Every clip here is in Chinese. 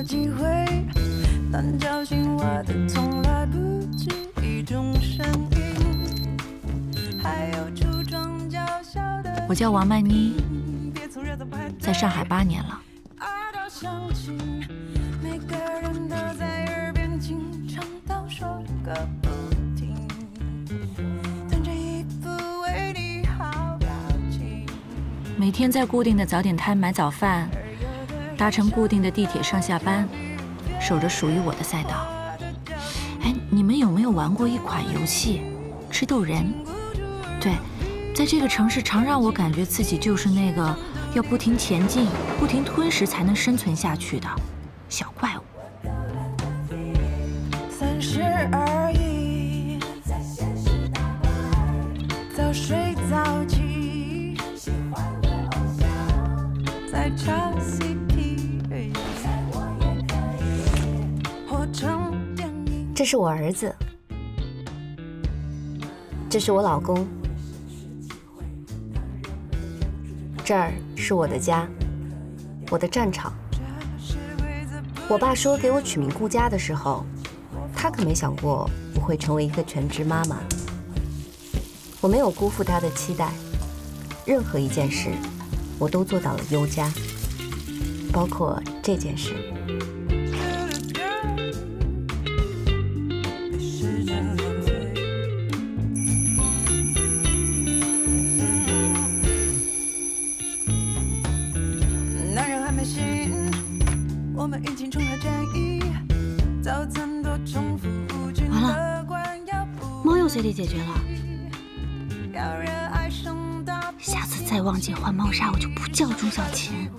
个机会，但叫醒我的从来不止一种声音，还有橱窗脚下的。我叫王曼妮，在上海8年了。每天在固定的早点摊买早饭。 搭乘固定的地铁上下班，守着属于我的赛道。哎，你们有没有玩过一款游戏，吃豆人？对，在这个城市常让我感觉自己就是那个要不停前进、不停吞食才能生存下去的小怪物。30而已，早睡早起，在Tracy。 这是我儿子，这是我老公，这儿是我的家，我的战场。我爸说给我取名顾佳的时候，他可没想过我会成为一个全职妈妈。我没有辜负他的期待，任何一件事我都做到了优佳，包括这件事。 解决了，下次再忘记换猫砂，我就不叫钟小琴。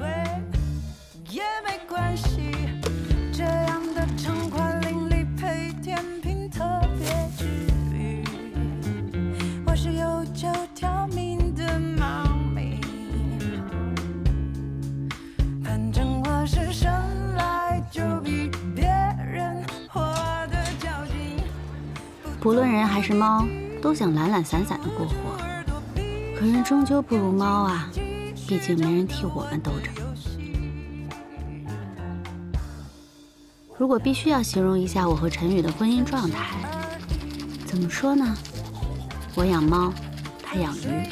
不论人还是猫，都想懒懒散散的过活，可人终究不如猫啊！毕竟没人替我们兜着。如果必须要形容一下我和陈宇的婚姻状态，怎么说呢？我养猫，他养鱼。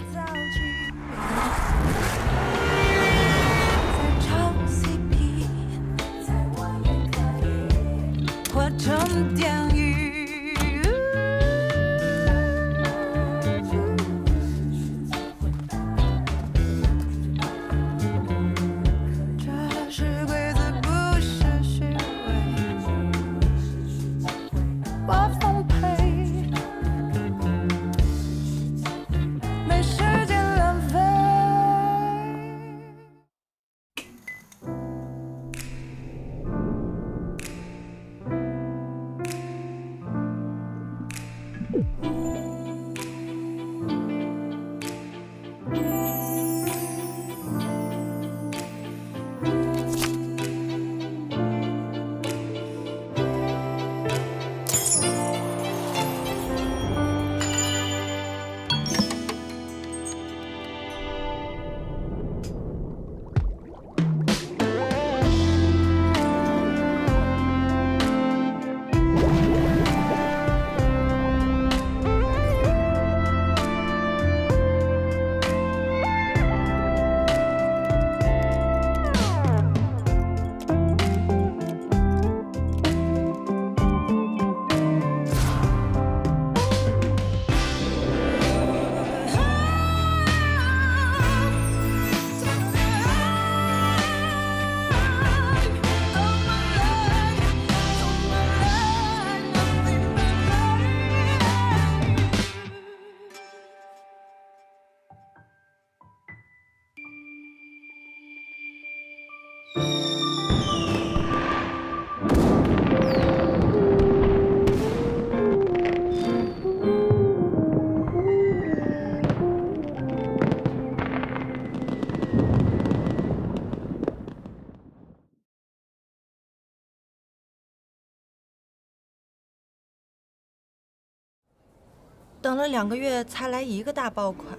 等了2个月才来一个大爆款，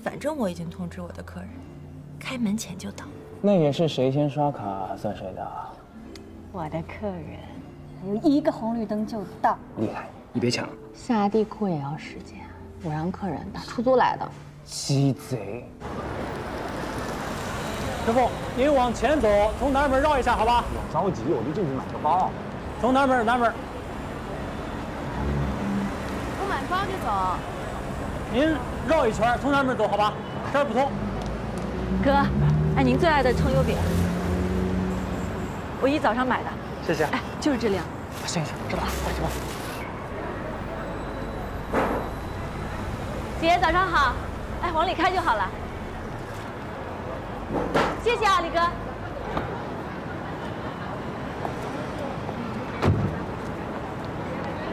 反正我已经通知我的客人，开门前就到。那也是谁先刷卡算谁的啊？我的客人还有一个红绿灯就到。厉害，你别抢。下地库也要时间，我让客人打出租来的。鸡贼！师傅，您往前走，从南门绕一下，好吧？我着急，我就进去买个包。从南门，南门。我买包就走。您绕一圈，从南门走，好吧？这儿不通。哥，哎，您最爱的葱油饼。 我一早上买的，谢谢。哎，就是这辆，行，这吧，快去吧。姐，早上好。哎，往里开就好了。谢谢啊，李哥。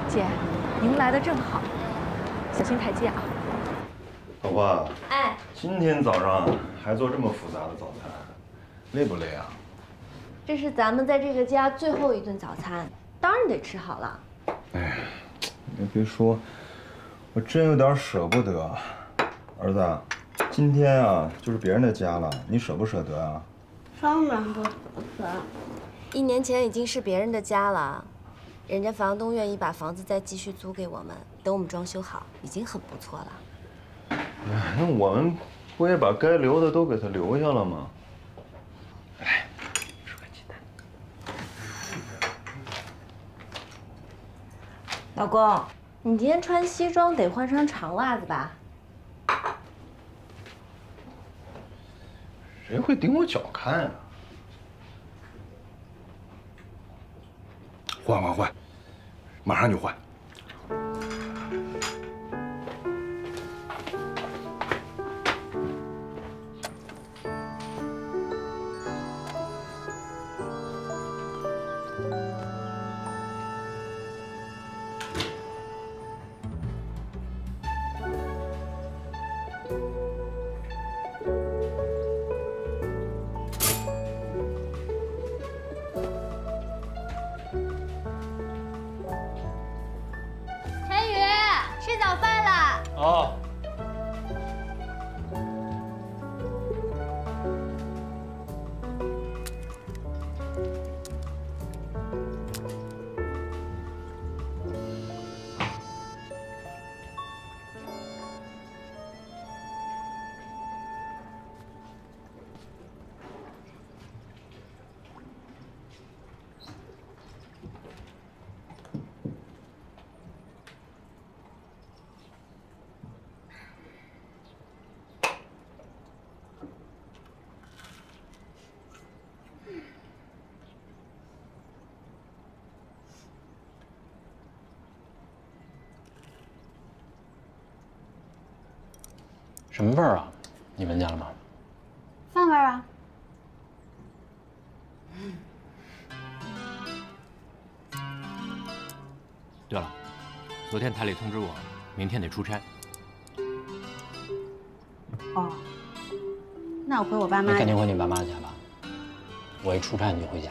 姐，您来的正好，小心台阶啊。老婆。哎。今天早上还做这么复杂的早餐，累不累啊？ 这是咱们在这个家最后一顿早餐，当然得吃好了。哎呀，你别说，我真有点舍不得。儿子，今天啊就是别人的家了，你舍不舍得啊？当然不舍得。1年前已经是别人的家了，人家房东愿意把房子再继续租给我们，等我们装修好，已经很不错了。哎，那我们不也把该留的都给他留下了吗？哎。 老公，你今天穿西装得换双长袜子吧？谁会顶我脚看呀？换，马上就换。什么味儿啊？你闻见了吗？饭味儿啊。对了，昨天台里通知我，明天得出差。哦，那我回我爸妈。你肯定回你爸妈家吧？我一出差你就回家。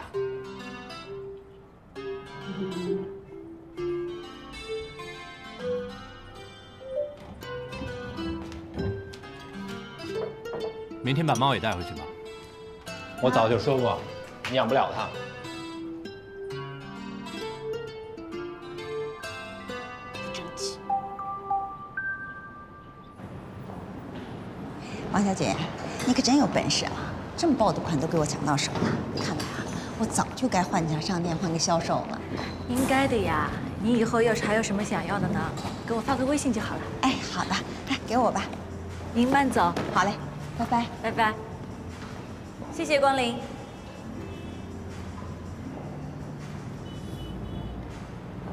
明天把猫也带回去吧。我早就说过，你养不了它。争气。王小姐，你可真有本事啊！这么爆的款都给我抢到手了，看来啊，我早就该换家商店，换个销售了。应该的呀。你以后要是还有什么想要的呢，给我发个微信就好了。哎，好的，来给我吧。您慢走。好嘞。 拜拜，拜拜，谢谢光临。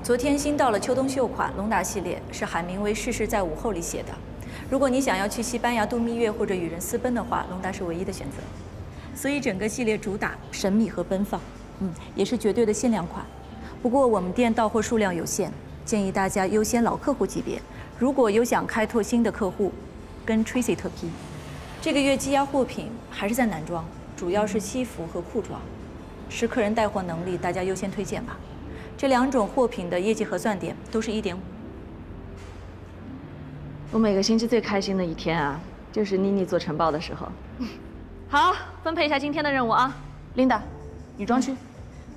昨天新到了秋冬秀款隆达系列，是海明威《逝世在午后》里写的。如果你想要去西班牙度蜜月或者与人私奔的话，隆达是唯一的选择。所以整个系列主打神秘和奔放，也是绝对的限量款。不过我们店到货数量有限，建议大家优先老客户级别。如果有想开拓新的客户，跟 Tracy 特批。 这个月积压货品还是在男装，主要是西服和裤装，视客人带货能力，大家优先推荐吧。这2种货品的业绩核算点都是 1.5。我每个星期最开心的一天啊，就是妮妮做晨报的时候。好，分配一下今天的任务啊，Linda，女装区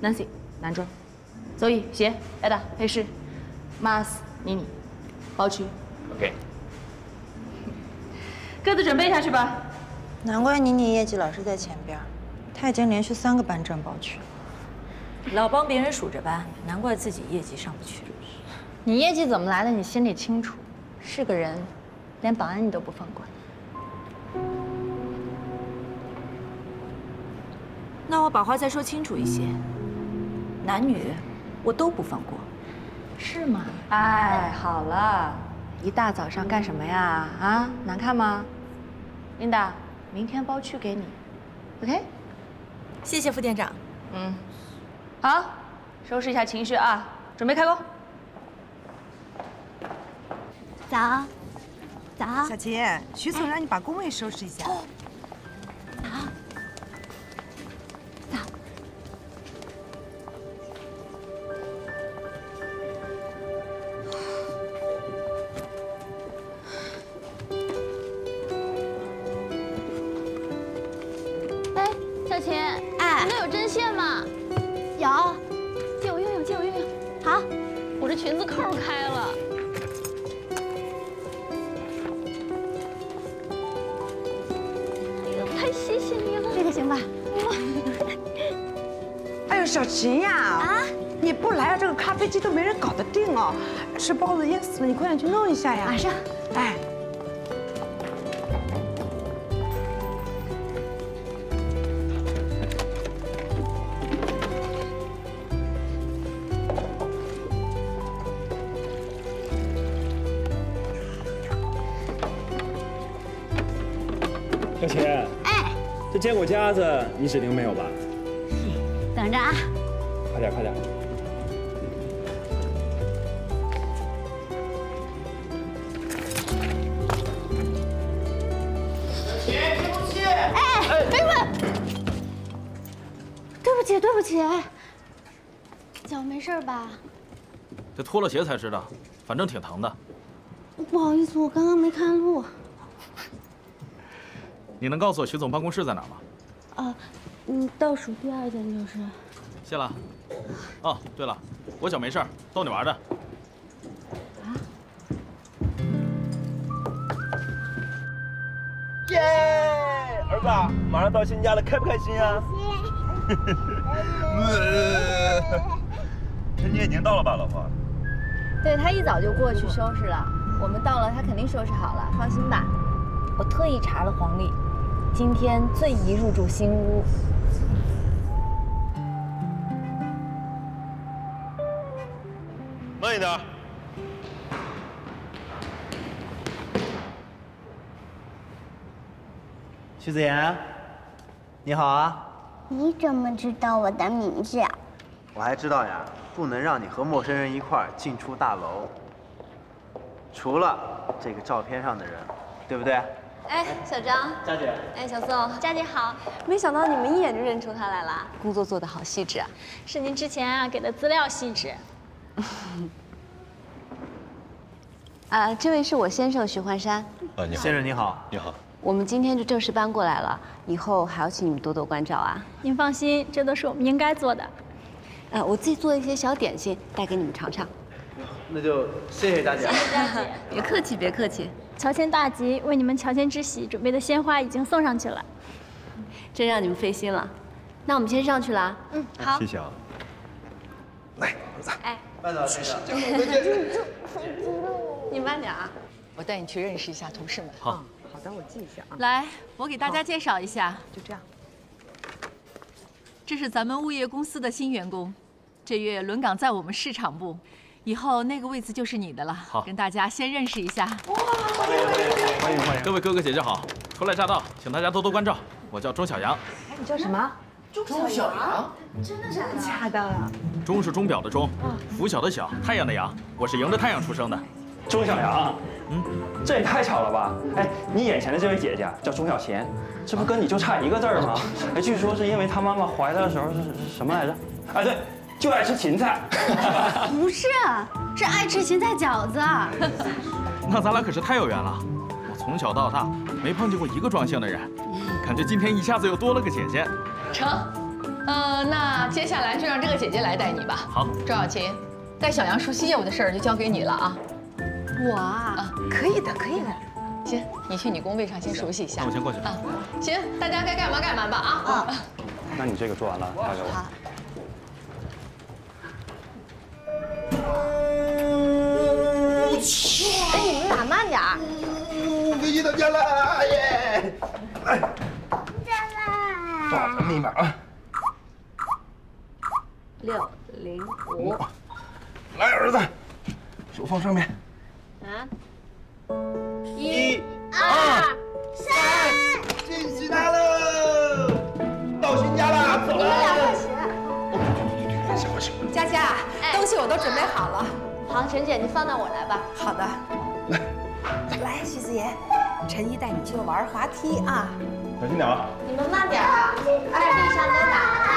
，Nancy，男装 ，Zoe 鞋 ，Ada 配饰 ，Mars 迷你包区。OK， 各自准备下去吧。难怪妮妮业绩老是在前边，她已经连续3个班占包区了。老帮别人数着班，难怪自己业绩上不去。你业绩怎么来的？你心里清楚。是个人，连保安你都不放过。 那我把话再说清楚一些，男女我都不放过，是吗？哎，好了，一大早上干什么呀？啊，难看吗 ？Linda， 明天包区给你 ，OK？ 谢谢副店长。嗯，好，收拾一下情绪啊，准备开工。早，早。小杰，徐总让你把工位收拾一下。哦 吃包子噎死了，你快点去弄一下呀！马上。哎，小琴。哎，这坚果夹子你指定没有吧？等着啊！快点，快点。 对不起，脚没事吧？这脱了鞋才知道，反正挺疼的。不好意思，我刚刚没看路。你能告诉我徐总办公室在哪吗？啊，嗯，倒数第2间就是。谢了。哦，对了，我脚没事，逗你玩的。啊！耶！儿子，马上到新家了，开不开心啊？ 你已经到了吧，老婆？对他一早就过去收拾了。我们到了，他肯定收拾好了，放心吧。我特意查了黄历，今天最宜入住新屋。慢一点。徐子言，你好啊。 你怎么知道我的名字啊？我还知道呀，不能让你和陌生人一块儿进出大楼。除了这个照片上的人，对不对？哎，小张，佳姐，哎，小宋，佳姐好。没想到你们一眼就认出他来了，工作做得好细致啊，是您之前啊给的资料细致。啊，这位是我先生徐焕山。啊，你好，先生你好，你好。 我们今天就正式搬过来了，以后还要请你们多多关照啊！您放心，这都是我们应该做的。我自己做一些小点心带给你们尝尝。那就谢谢大姐，谢谢大姐，别客气，别客气。乔迁大吉，为你们乔迁之喜准备的鲜花已经送上去了，真让你们费心了。那我们先上去了。嗯，好，谢谢啊。来，儿子。哎，慢点，你慢点啊！我带你去认识一下同事们。好。 好的，我记一下啊。来，我给大家介绍一下。就这样。这是咱们物业公司的新员工，这月轮岗在我们市场部，以后那个位子就是你的了。好，跟大家先认识一下。哇，欢迎欢迎欢迎！各位哥哥姐姐好，初来乍到，请大家多多关照。我叫钟小杨。哎，你叫什么？钟小杨？真的假的？钟是钟表的钟，拂晓的晓，太阳的阳。我是迎着太阳出生的。 钟小杨，嗯，这也太巧了吧！哎，你眼前的这位姐姐叫钟小贤，这不跟你就差一个字儿吗？哎，据说是因为她妈妈怀她的时候是什么来着？哎，对，就爱吃芹菜。不是，是爱吃芹菜饺子。那咱俩可是太有缘了，我从小到大没碰见过一个装姓的人，感觉今天一下子又多了个姐姐。成，那接下来就让这个姐姐来带你吧。好，周小琴，带小杨熟悉业务的事儿就交给你了啊。我啊，可以的，可以的。行，你去你工位上先熟悉一下。我先过去啊。行，大家该干嘛干嘛吧啊。啊，那你这个做完了，交给我。好。 哎，你们俩慢点儿！唯一到家了耶！哎，到家了！找密码啊！605。来，儿子，手放上面。啊！1、2、3，进新家喽！到新家了，走了。你们俩快起来！哦，去，快去！佳佳，东西我都准备好了。 好，陈姐，你放到我来吧。好的，来，徐子言，陈姨带你去玩滑梯啊，小心点啊！你们慢点啊！哎，地上都打了，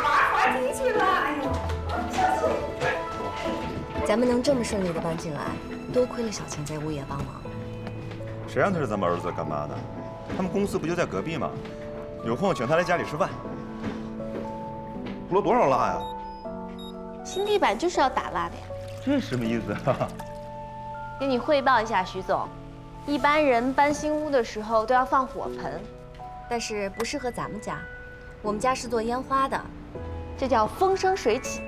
玩滑梯去吧！哎呦，小心！咱们能这么顺利的搬进来，多亏了小晴在物业帮忙。谁让她是咱们儿子的干妈呢？他们公司不就在隔壁吗？有空请她来家里吃饭。补了多少蜡呀？新地板就是要打蜡的呀。 这什么意思啊？给你汇报一下，徐总，一般人搬新屋的时候都要放火盆，但是不适合咱们家，我们家是做烟花的，这叫风生水起。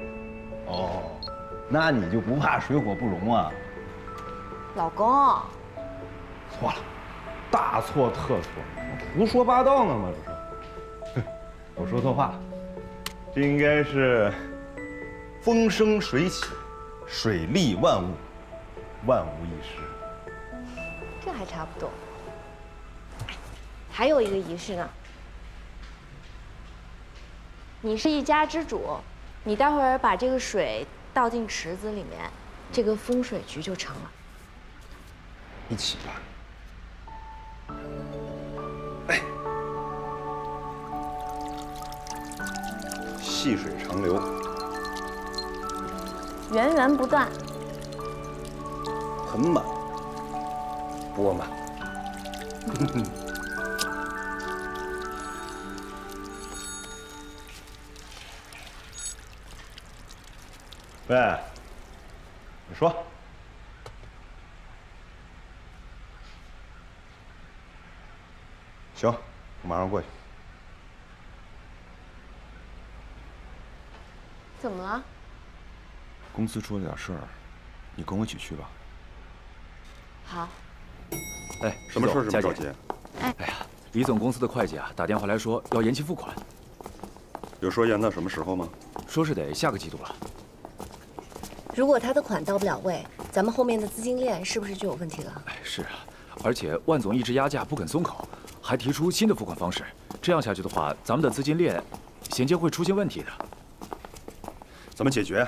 哦，那你就不怕水火不容啊？老公，错了，大错特错，胡说八道呢吗？这是，我说错话了，这应该是风生水起。 水利万物，万无一失。这还差不多。还有一个仪式呢。你是一家之主，你待会儿把这个水倒进池子里面，这个风水局就成了。一起吧。哎，细水长流。 源源不断，很满，钵满。喂，你说，行，我马上过去。怎么了？ 公司出了点事儿，你跟我一起去吧。好。哎，什么事儿？什么着急？哎呀，李总公司的会计啊，打电话来说要延期付款。有说延到什么时候吗？说是得下个季度了。如果他的款到不了位，咱们后面的资金链是不是就有问题了？哎，是啊，而且万总一直压价不肯松口，还提出新的付款方式。这样下去的话，咱们的资金链衔接会出现问题的。怎么解决？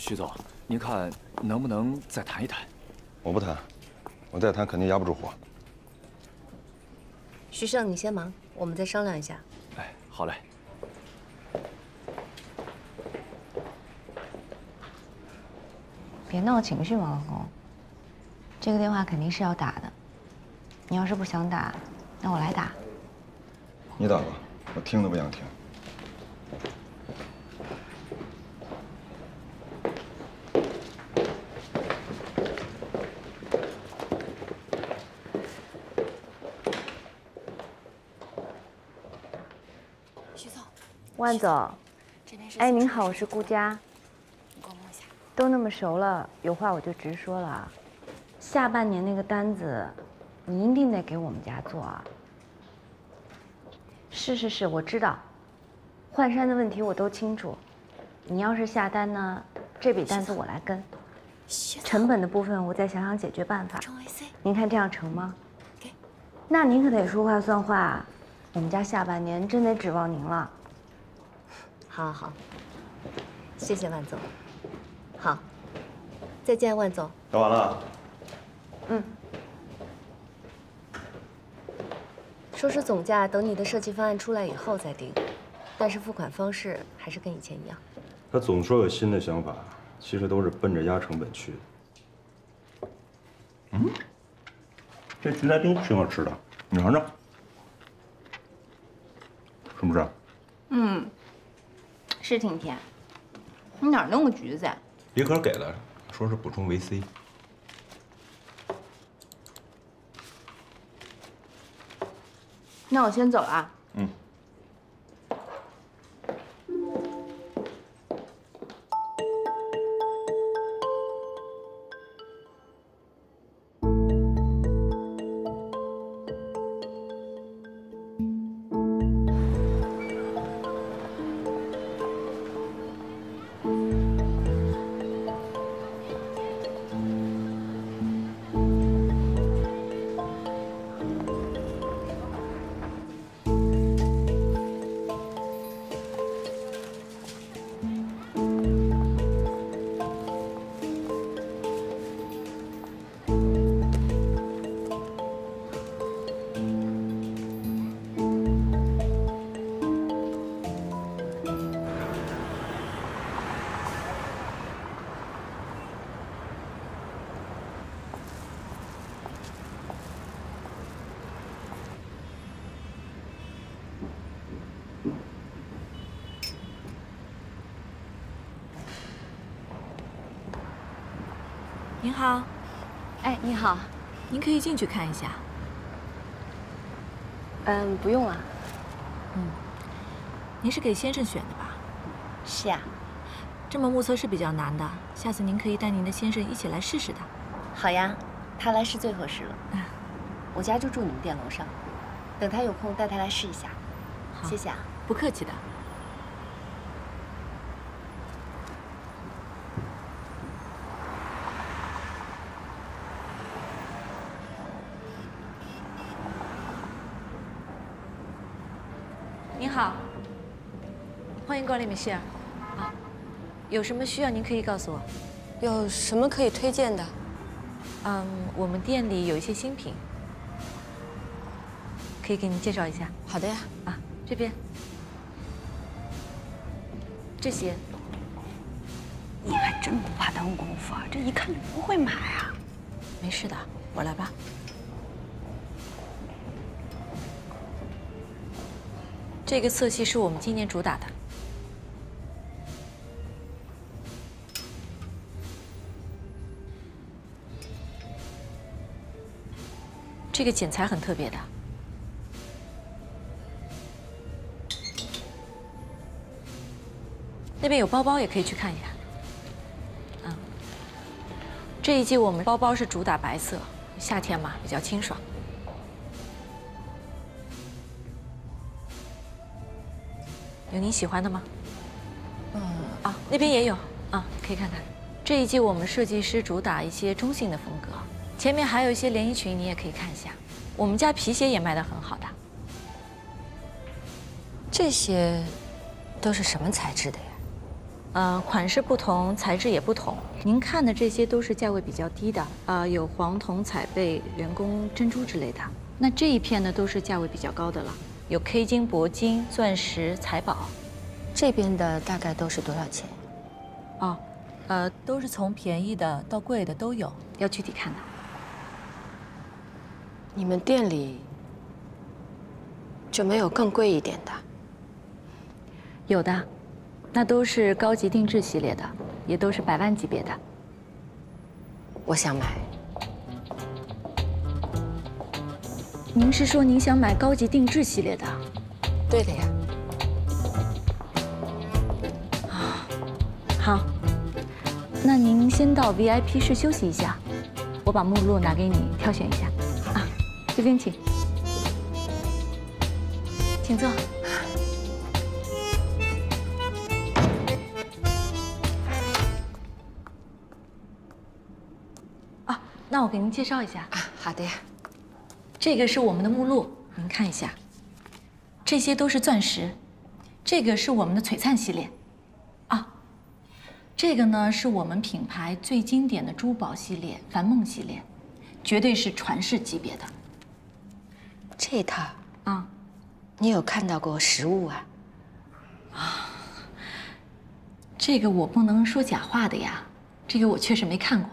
徐总，您看能不能再谈一谈？我不谈，我再谈肯定压不住火。徐胜，你先忙，我们再商量一下。哎，好嘞。别闹情绪嘛，老公。这个电话肯定是要打的，你要是不想打，那我来打。你打吧，我听都不想听。 万总，哎，您好，我是顾佳。你给我摸一下。都那么熟了，有话我就直说了啊。下半年那个单子，你一定得给我们家做啊。是，我知道。换衫的问题我都清楚。你要是下单呢，这笔单子我来跟。成本的部分我再想想解决办法。您看这样成吗？那您可得说话算话，我们家下半年真得指望您了。 好，谢谢万总。好，再见，万总。聊完了。嗯。说是总价，等你的设计方案出来以后再定，但是付款方式还是跟以前一样。他总说有新的想法，其实都是奔着压成本去的。嗯，这皮蛋冰挺好吃的，你尝尝，是不是？嗯。是挺甜。你哪弄个橘子呀？礼盒给了，说是补充维 C。 那我先走了。嗯。您好，哎，你好，您可以进去看一下。不用了。您是给先生选的吧？是呀。这么目测是比较难的，下次您可以带您的先生一起来试试的。好呀，他来是最合适了。我家就住你们店楼上，等他有空带他来试一下。好，谢谢啊。不客气的。 欢迎光临，米歇尔。啊，有什么需要您可以告诉我。有什么可以推荐的？我们店里有一些新品，可以给您介绍一下。好的呀。啊，这边。这些。你还真不怕耽误功夫啊？这一看就不会买啊。没事的，我来吧。这个色系是我们今年主打的。 这个剪裁很特别的，那边有包包，也可以去看一下。这一季我们包包是主打白色，夏天嘛比较清爽。有您喜欢的吗？啊，那边也有啊，可以看看。这一季我们设计师主打一些中性的风格。 前面还有一些连衣裙，你也可以看一下。我们家皮鞋也卖得很好的。这些都是什么材质的呀？款式不同，材质也不同。您看的这些都是价位比较低的，有黄铜、彩贝、人工珍珠之类的。那这一片呢，都是价位比较高的了，有 K 金、铂金、钻石、财宝。这边的大概都是多少钱？哦，都是从便宜的到贵的都有，要具体看的。 你们店里就没有更贵一点的？有的，那都是高级定制系列的，也都是百万级别的。我想买。您是说您想买高级定制系列的？对的呀。啊，好，那您先到 VIP 室休息一下，我把目录拿给你挑选一下。 这边请，请坐。啊，那我给您介绍一下啊。好的呀，这个是我们的目录，您看一下，这些都是钻石，这个是我们的璀璨系列，啊，这个呢是我们品牌最经典的珠宝系列——凡梦系列，绝对是传世级别的。 这套啊，你有看到过实物啊？啊，这个我不能说假话的呀，这个我确实没看过。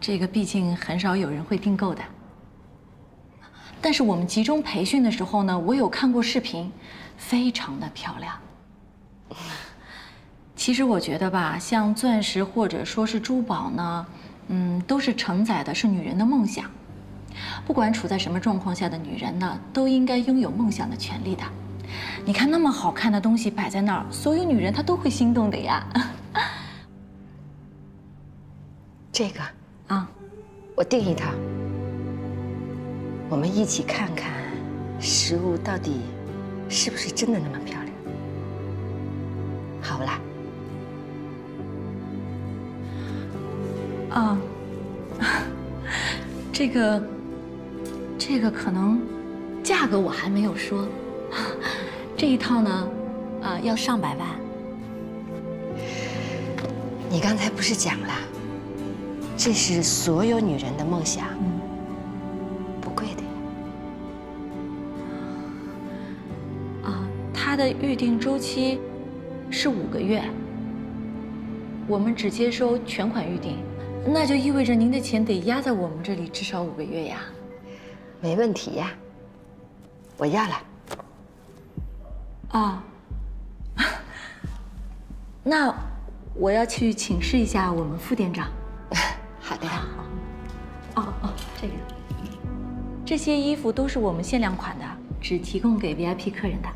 这个毕竟很少有人会订购的。但是我们集中培训的时候呢，我有看过视频，非常的漂亮。其实我觉得吧，像钻石或者说是珠宝呢，都是承载的是女人的梦想。不管处在什么状况下的女人呢，都应该拥有梦想的权利的。你看那么好看的东西摆在那儿，所有女人她都会心动的呀。这个啊，我定一套，我们一起看看实物到底是不是真的那么漂亮。 好啦，啊，这个可能价格我还没有说，这一套呢，要100万。你刚才不是讲了，这是所有女人的梦想，不贵的呀。啊，它的预定周期 是5个月，我们只接收全款预定，那就意味着您的钱得压在我们这里至少5个月呀。没问题呀，我要了。哦，那我要去请示一下我们副店长。好的呀。哦，这个，这些衣服都是我们限量款的，只提供给 VIP 客人的。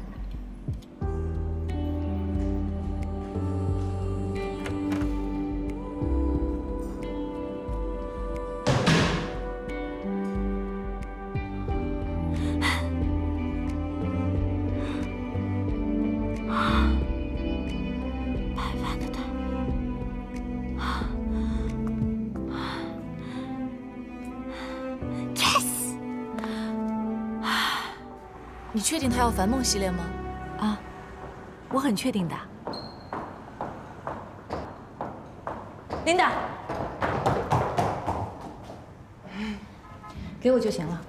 你确定他要凡梦系列吗？啊，我很确定的。Linda，给我就行了。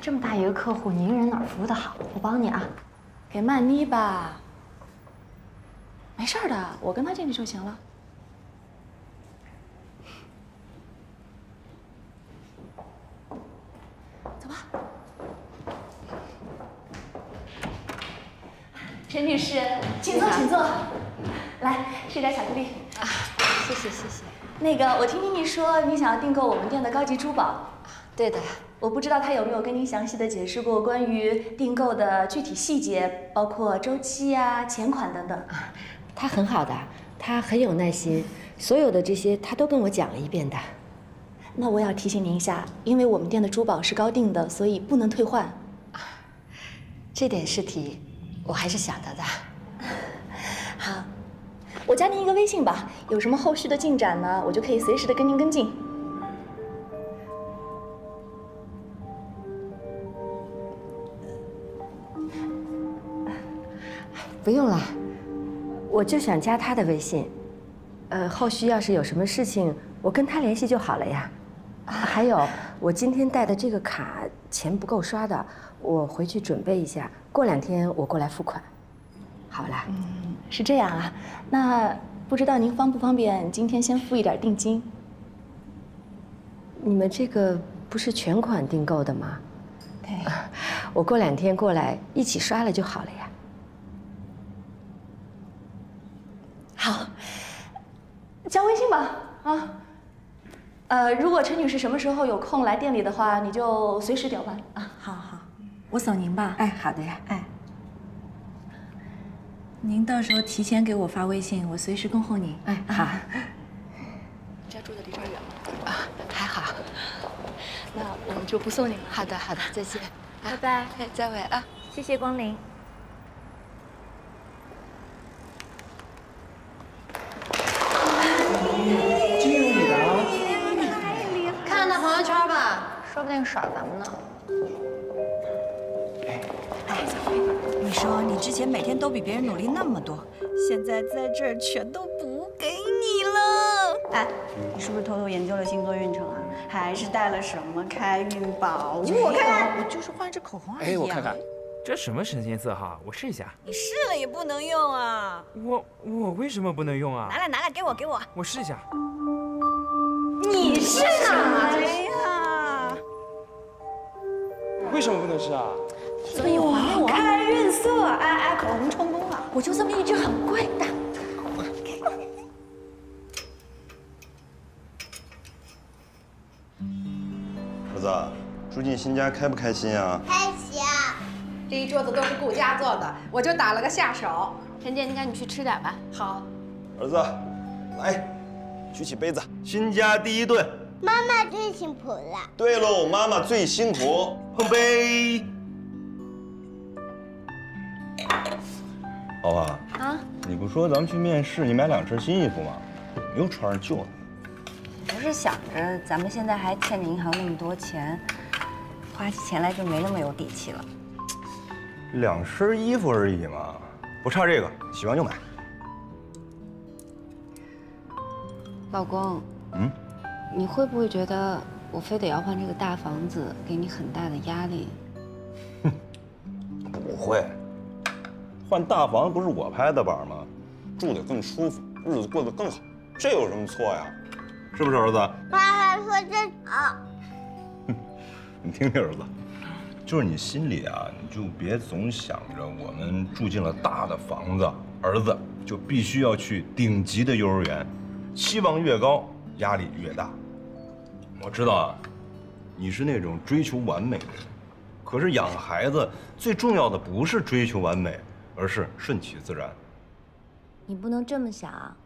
这么大一个客户，你一个人哪服务的好？我帮你啊。给曼妮吧，没事的，我跟他进去就行了。走吧。 陈女士，请坐，请坐。来，吃点巧克力啊！谢谢，谢谢。那个，我听你说你想要订购我们店的高级珠宝，对的。我不知道他有没有跟您详细的解释过关于订购的具体细节，包括周期啊、钱款等等。啊，他很好的，他很有耐心，所有的这些他都跟我讲了一遍的。那我要提醒您一下，因为我们店的珠宝是高定的，所以不能退换。啊，这点是提。 我还是想到的。好，我加您一个微信吧，有什么后续的进展呢，我就可以随时的跟您跟进。不用了，我就想加他的微信。后续要是有什么事情，我跟他联系就好了呀。还有，我今天带的这个卡钱不够刷的。 我回去准备一下，过2天我过来付款，好啦。是这样啊，那不知道您方不方便今天先付一点定金？你们这个不是全款订购的吗？对，我过2天过来一起刷了就好了呀。好，加微信吧，啊。如果陈女士什么时候有空来店里的话，你就随时调班啊。好好。 我扫您吧，哎，好的呀，哎，您到时候提前给我发微信，我随时恭候您。哎，好。你家住的离这儿远吗？啊，还好。那我们就不送你了。好的，好的，再见，拜拜，哎，再会啊，谢谢光临。今天有你的啊！看看朋友圈吧，说不定甩咱们呢。 你说你之前每天都比别人努力那么多，现在在这儿全都补给你了。哎，你是不是偷偷研究了星座运程啊？还是带了什么开运宝物？我看看，我就是换一支口红而已。哎，我看看，这什么神仙色号？我试一下。你试了也不能用啊。我为什么不能用啊？拿来拿来，给我给我。我试一下。你试哪呀？为什么不能试啊？ 所以我开运色，哎哎，口红充公了，我就这么一支很贵的。你新家开不开心啊？开心。这一桌子都是顾家做的，我就打了个下手。陈姐，你赶紧去吃点吧。好。儿子，来，举起杯子。新家第一顿，妈妈最辛苦了。对喽，妈妈最辛苦。碰杯。 老婆啊，你不说咱们去面试，你买两身新衣服吗？你又穿上旧的。不是想着咱们现在还欠着银行那么多钱，花起钱来就没那么有底气了。两身衣服而已嘛，不差这个，喜欢就买。老公，你会不会觉得我非得要换这个大房子，给你很大的压力？哼，不会。 换大房不是我拍的板吗？住得更舒服，日子过得更好，这有什么错呀？是不是儿子？妈妈说真好。你听听儿子，就是你心里啊，你就别总想着我们住进了大的房子，儿子就必须要去顶级的幼儿园，期望越高，压力越大。我知道啊，你是那种追求完美的人，可是养孩子最重要的不是追求完美。 而是顺其自然。你不能这么想啊！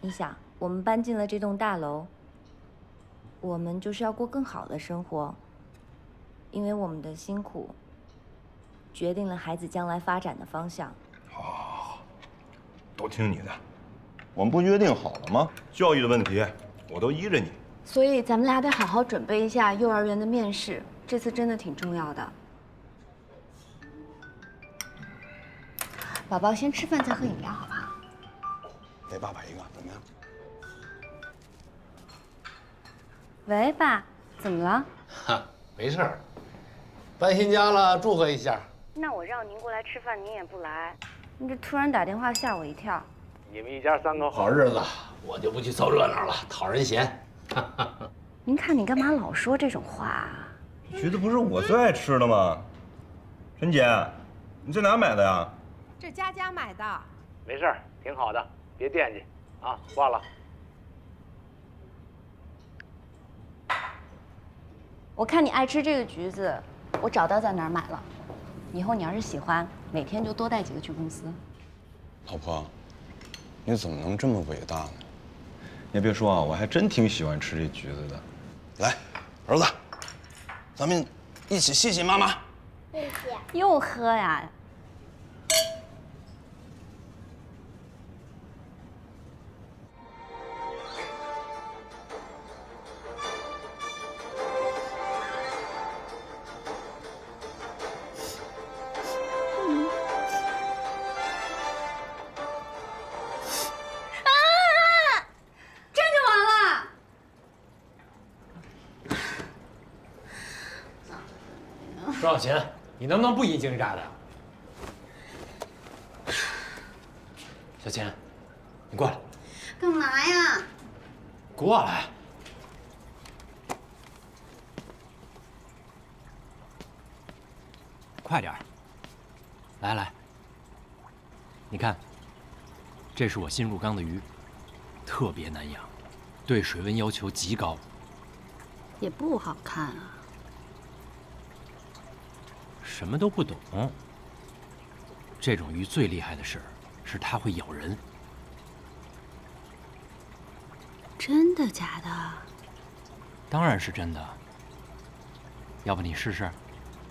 你想，我们搬进了这栋大楼，我们就是要过更好的生活，因为我们的辛苦决定了孩子将来发展的方向。好，好，好，都听你的。我们不约定好了吗？教育的问题，我都依着你。所以咱们俩得好好准备一下幼儿园的面试，这次真的挺重要的。 宝宝先吃饭，再喝饮料，好不好？给爸爸一个，怎么样？喂，爸，怎么了？哈，没事儿，搬新家了，祝贺一下。那我让您过来吃饭，您也不来，你这突然打电话吓我一跳。你们一家三口好日子，我就不去凑热闹了，讨人嫌。您看你干嘛老说这种话啊？橘子不是我最爱吃的吗？陈姐，你在哪买的呀？ 这佳佳买的，没事儿，挺好的，别惦记啊。挂了。我看你爱吃这个橘子，我找到在哪儿买了。以后你要是喜欢，每天就多带几个去公司。老婆，你怎么能这么伟大呢？你别说啊，我还真挺喜欢吃这橘子的。来，儿子，咱们一起谢谢妈妈。谢谢。又喝呀？ 小琴，你能不能不一惊一乍的？小琴，你过来。干嘛呀？过来。快点儿。来来，你看，这是我新入缸的鱼，特别难养，对水温要求极高。也不好看啊。 什么都不懂，这种鱼最厉害的事是它会咬人。真的假的？当然是真的。要不你试试？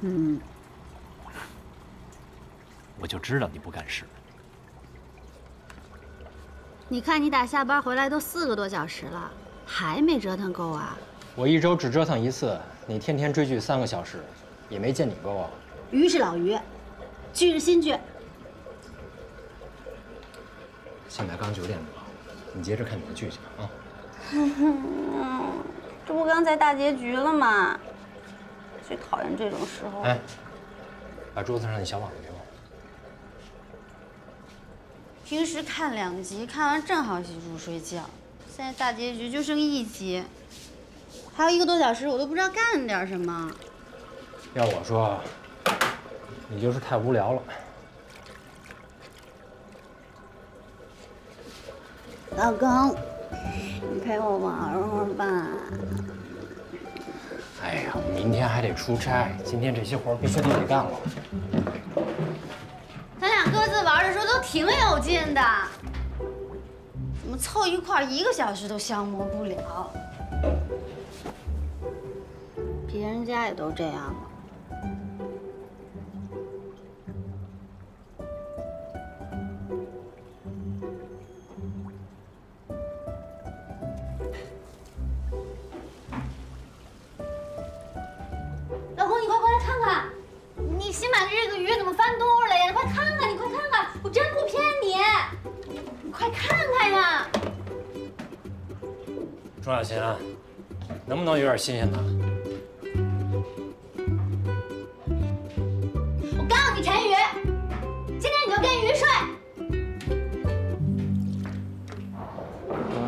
嗯。我就知道你不敢试。你看你打下班回来都4个多小时了，还没折腾够啊？我一周只折腾一次，你天天追剧3个小时，也没见你够啊。 鱼是老鱼，剧是新剧。现在刚9点钟了，你接着看你的剧去吧啊！这不刚才大结局了吗？最讨厌这种时候。哎，把桌子上那小网子给我。平时看2集，看完正好洗漱睡觉。现在大结局就剩1集，还有1个多小时，我都不知道干点什么。要我说。 你就是太无聊了。老公，你陪我玩会儿吧。哎呀，我明天还得出差，今天这些活必须都得干了。咱俩各自玩的时候都挺有劲的，怎么凑一块1个小时都消磨不了？别人家也都这样了。 新买的这个鱼怎么翻肚了呀？你快看看，你快看看，我真不骗你，你快看看呀！钟小琴，能不能有点新鲜的？我告诉你，陈宇，今天你就跟鱼睡。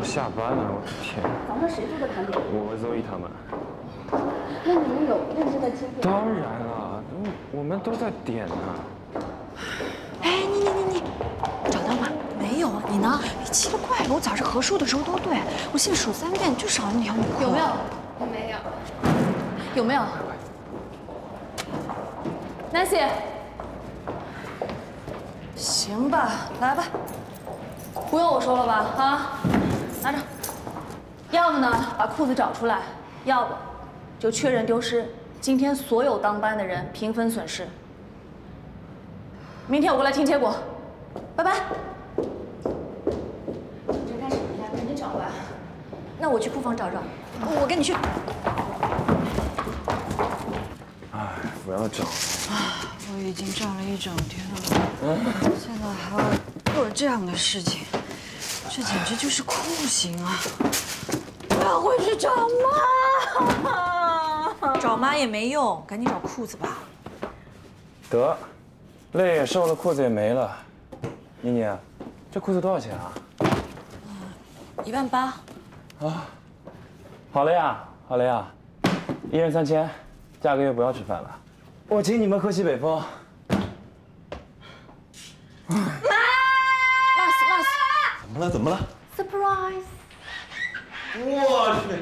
都下班了，我的天！咱们谁做的盘点？我和 Zoe 他们。那你们有认真的听？当然了。 我们都在点呢。哎，你，找到吗？没有啊，你呢？你奇了怪了，我早上合数的时候都对，我现在数3遍就少了你条女裤。有没有？没有。有没有 ？Nancy， 行吧，来吧，不用我说了吧？啊，拿着。要么呢，把裤子找出来；要不，就确认丢失。 今天所有当班的人平分损失。明天我过来听结果，拜拜。这该是你呀，赶紧找吧。那我去库房找找，我跟你去。哎，不要找了。我已经找了1整天了，现在还要做这样的事情，这简直就是酷刑啊！我要回去找妈。 找妈也没用，赶紧找裤子吧。得，累也受了，裤子也没了。妮妮，这裤子多少钱啊？18000。啊，好了呀，好了呀，1人3000，下个月不要吃饭了，我请你们喝西北风。妈 ，Mars， 怎么了？怎么了 ？Surprise！ 我去。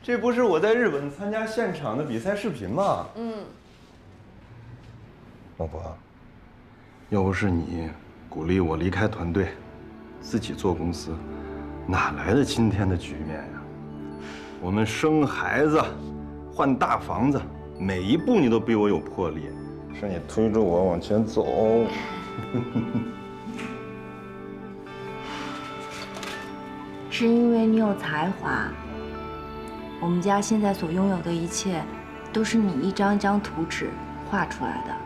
这不是我在日本参加现场的比赛视频吗？嗯。老婆，要不是你鼓励我离开团队，自己做公司，哪来的今天的局面呀？我们生孩子，换大房子，每一步你都比我有魄力，是你推着我往前走。是因为你有才华。 我们家现在所拥有的一切，都是你一张一张图纸画出来的，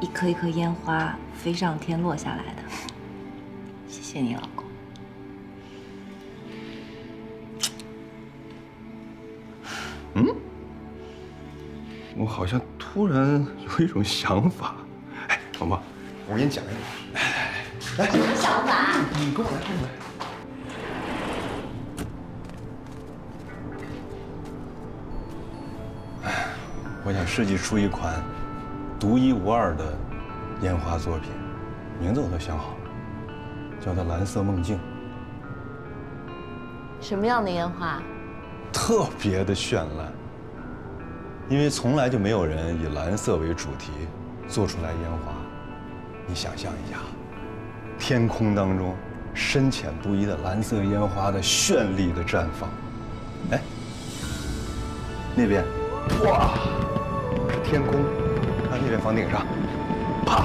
一颗一颗烟花飞上天落下来的。谢谢你，老公。嗯，我好像突然有一种想法。哎，老婆，我给你讲一个。来，什么想法？你跟我来，跟我来。 我想设计出一款独一无二的烟花作品，名字我都想好了，叫它“蓝色梦境”。什么样的烟花？特别的绚烂，因为从来就没有人以蓝色为主题做出来烟花。你想象一下，天空当中深浅不一的蓝色烟花的绚丽的绽放。哎，那边，哇！ 是天空，看那边房顶上，啪，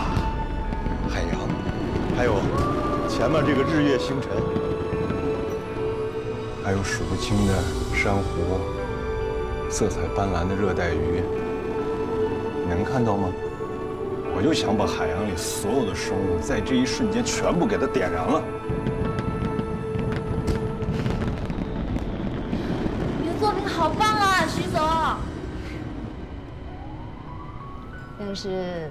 海洋，还有前面这个日月星辰，还有数不清的珊瑚，色彩斑斓的热带鱼，你能看到吗？我就想把海洋里所有的生物在这一瞬间全部给它点燃了。你的作品好棒啊，徐总。 但是，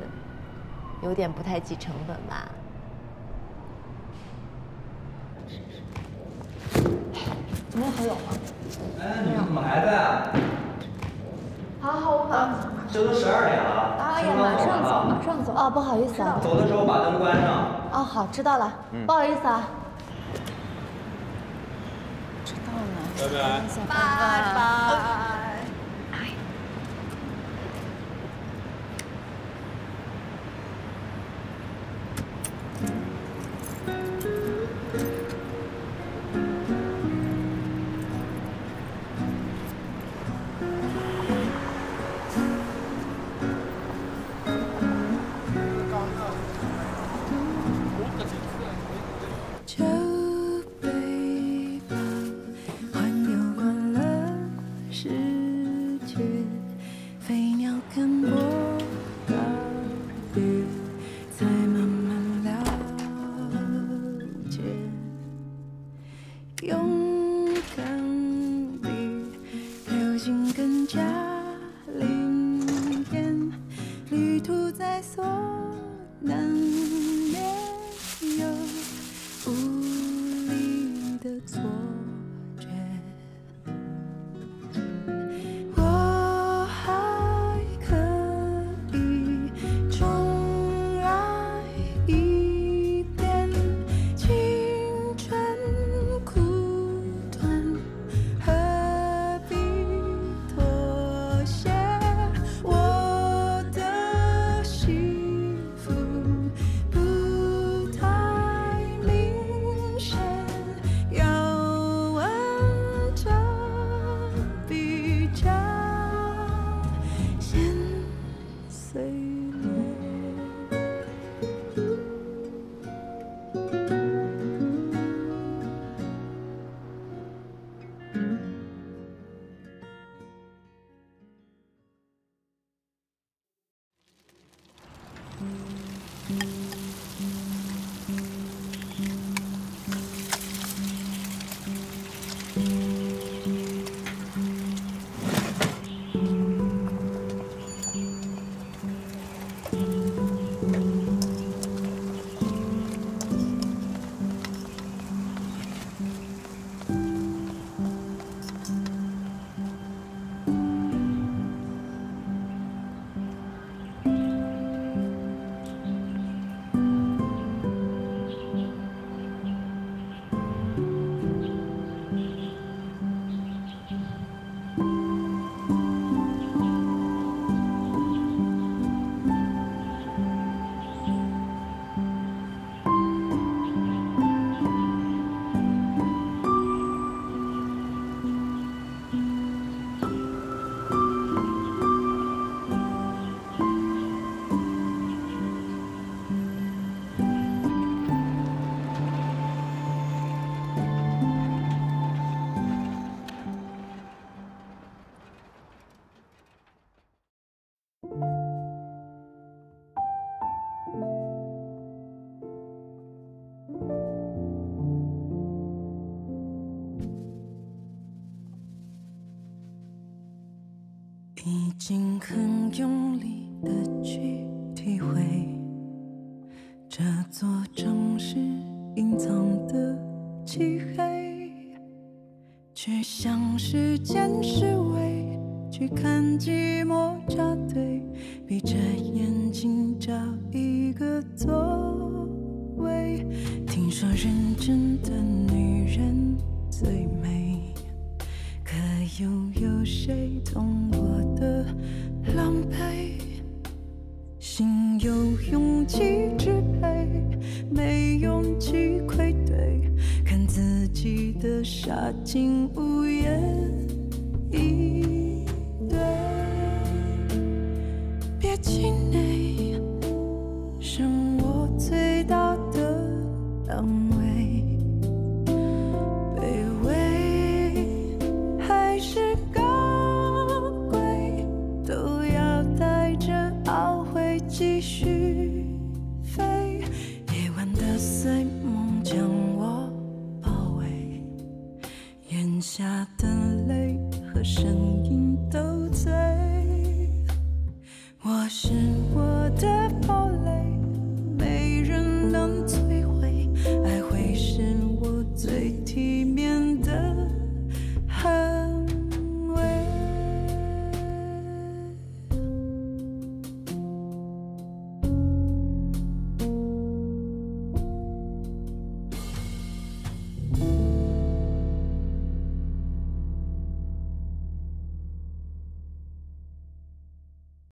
有点不太计成本吧。怎么还有吗？哎，你们怎么还在啊？好，我跑。这都12点了。哎呀，马上走，马上走。哦，不好意思啊。走的时候把灯关上。哦，好，知道了。不好意思啊。知道了。拜拜。拜拜。住在所难免又无力的错觉。我还可以重来一遍，青春苦短，何必妥协？ 已经很用力的去体会这座城市隐藏的漆黑，去向时间示威，去看寂寞扎堆，闭着眼睛找一个座位。听说认真的女人最美，可有谁懂我？ 的狼狈，心有勇气支配，没勇气愧对，看自己的傻劲无言以对。别气馁，生活最大的安慰，卑微还是高。 都要带着懊悔继续。